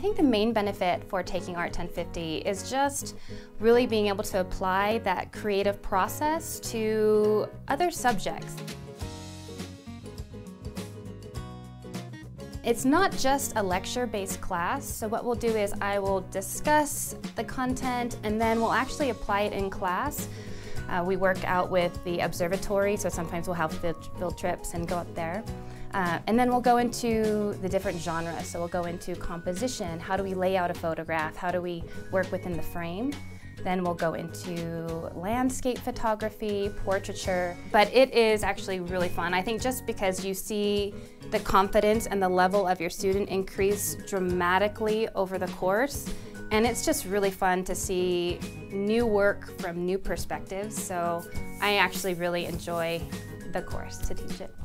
I think the main benefit for taking Art 1050 is just really being able to apply that creative process to other subjects. It's not just a lecture-based class, so what we'll do is I will discuss the content and then we'll actually apply it in class. We work out with the observatory, so sometimes we'll have field trips and go up there. And then we'll go into the different genres, so we'll go into composition, how do we lay out a photograph, how do we work within the frame. Then we'll go into landscape photography, portraiture, but it is actually really fun. I think just because you see the confidence and the level of your student increase dramatically over the course, and it's just really fun to see new work from new perspectives, so I actually really enjoy the course to teach it.